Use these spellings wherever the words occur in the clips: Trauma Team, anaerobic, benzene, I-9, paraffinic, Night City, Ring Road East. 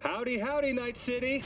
Howdy, howdy, Night City.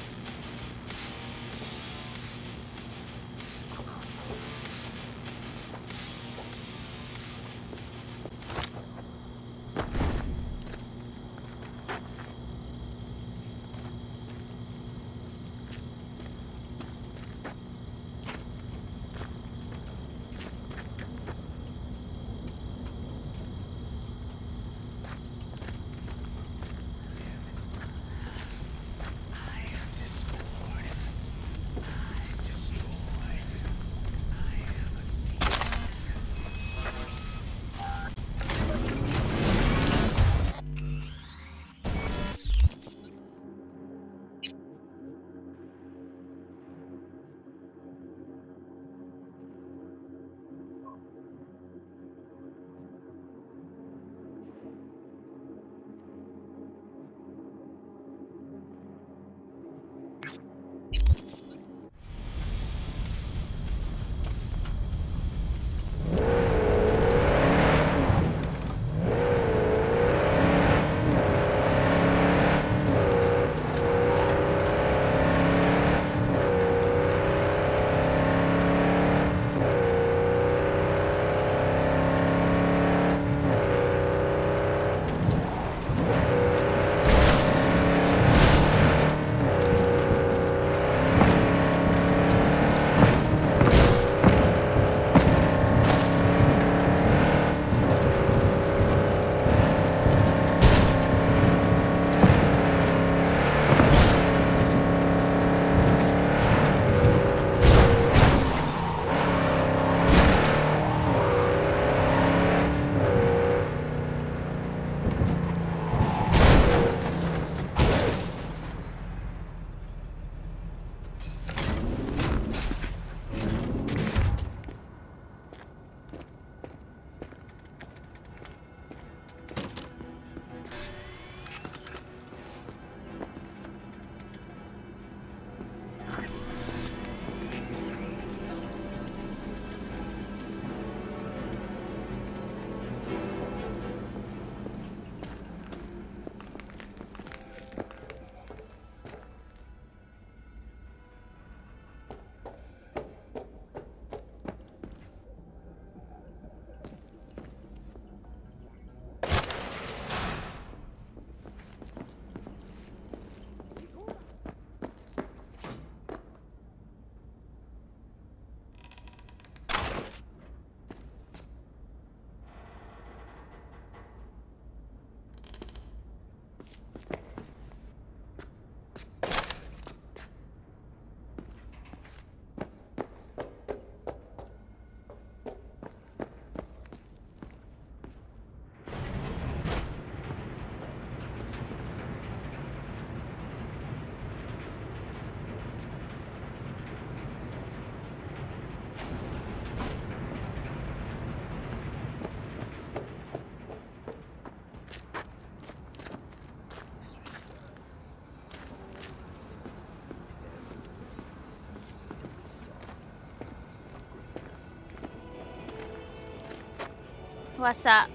What's up?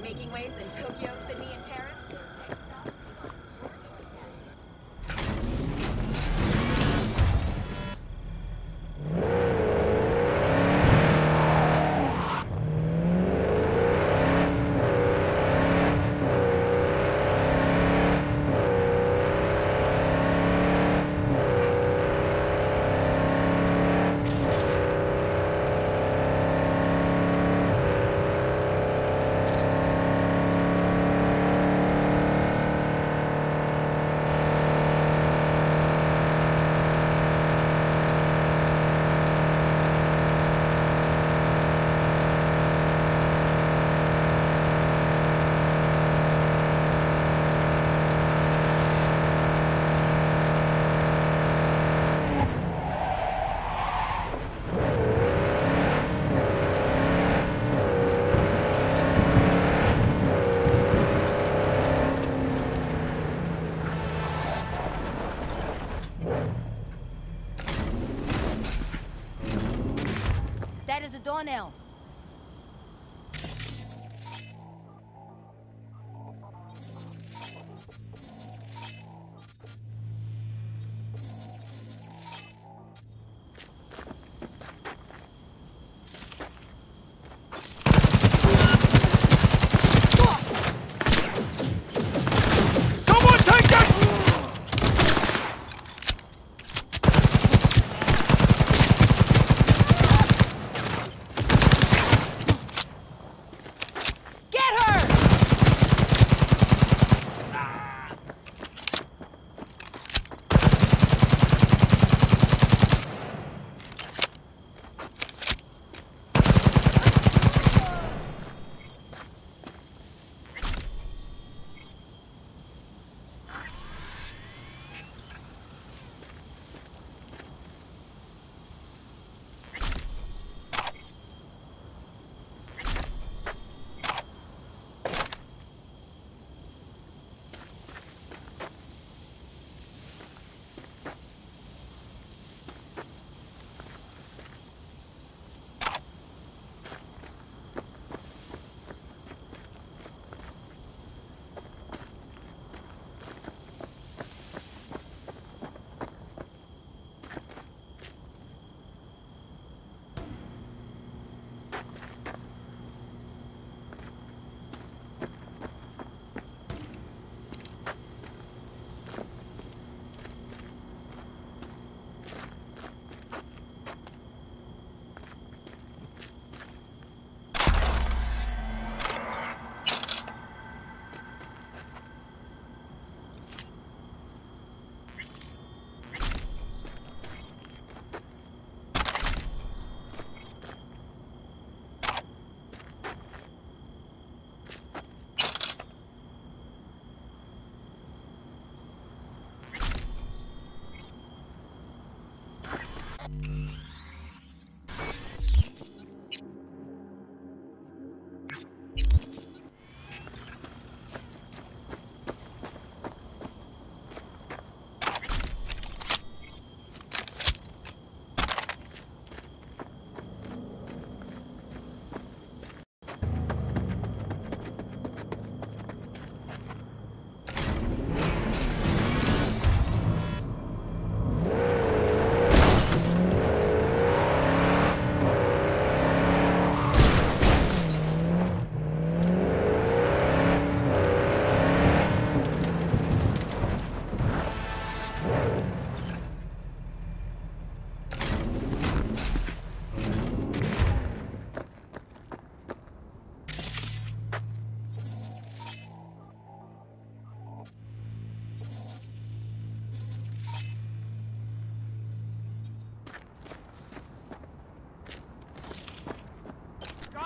Making waves in Tokyo, Sydney, and Paris.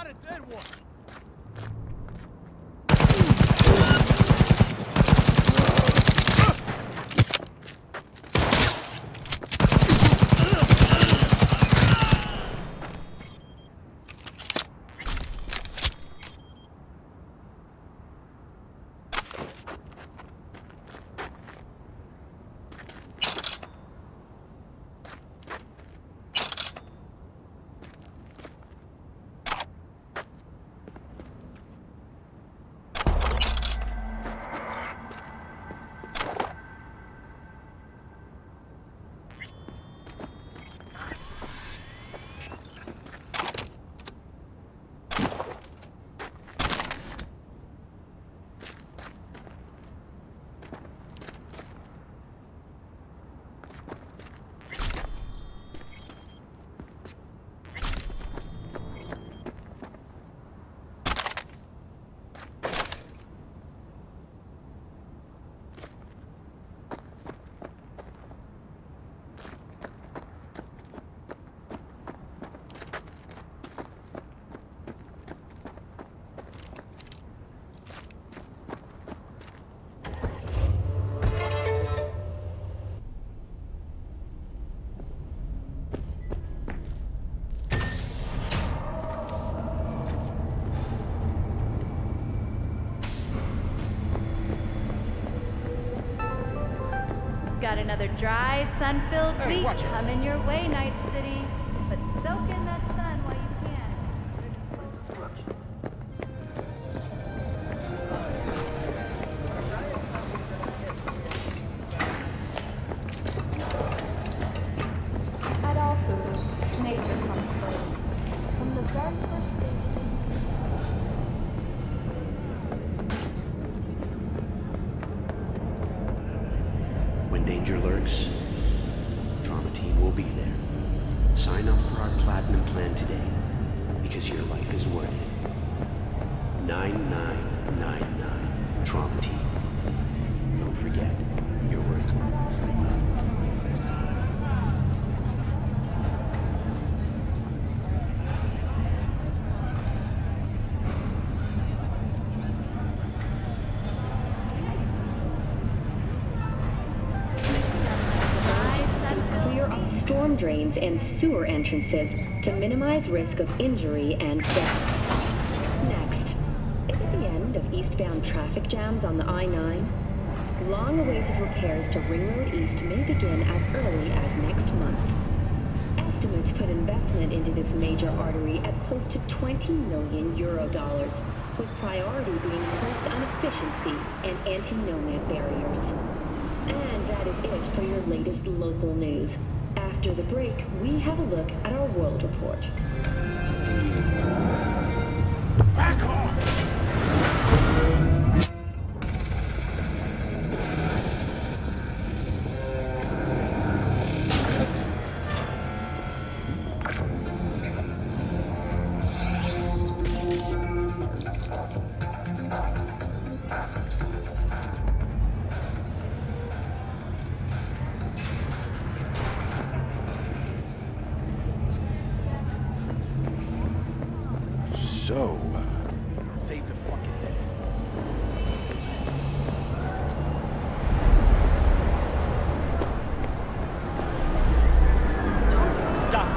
Not a dead one. Got another dry, sun-filled week coming your way, Night City. But soak in that sun while you can. At all foods, nature comes first. From the very first day. Danger lurks, Trauma Team will be there. Sign up for our Platinum Plan today, because your life is worth it. 9999, Trauma Team. Don't forget, you're worth it. Storm drains and sewer entrances to minimize risk of injury and death. Next, is it the end of eastbound traffic jams on the I-9? Long-awaited repairs to Ring Road East may begin as early as next month. Estimates put investment into this major artery at close to €20 million, with priority being placed on efficiency and anti-nomad barriers. And that is it for your latest local news. After the break, we have a look at our world report. Back off! So, save the fucking day. Stop.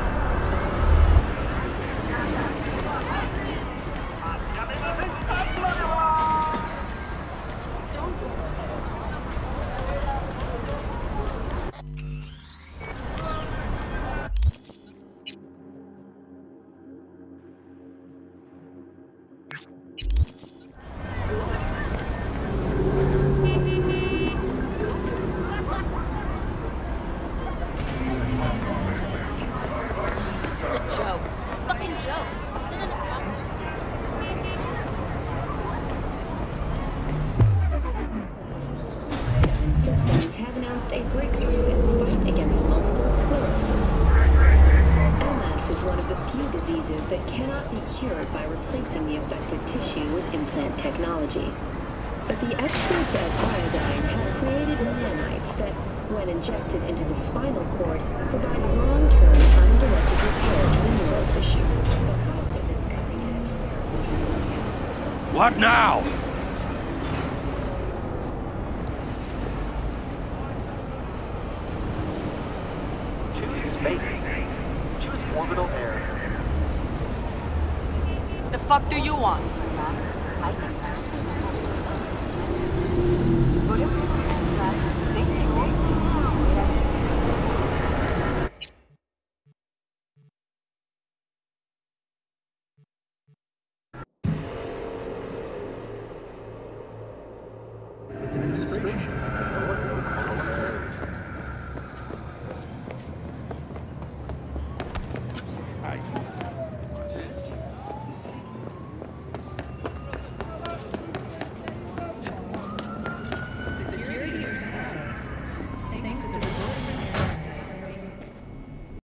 That cannot be cured by replacing the affected tissue with implant technology. But the experts at Iodine have created nanites that, when injected into the spinal cord, provide long-term, undirected repair to the neural tissue. The cost of this cutting edge What now? Choose space. Choose orbital area. The fuck do you want? Straight.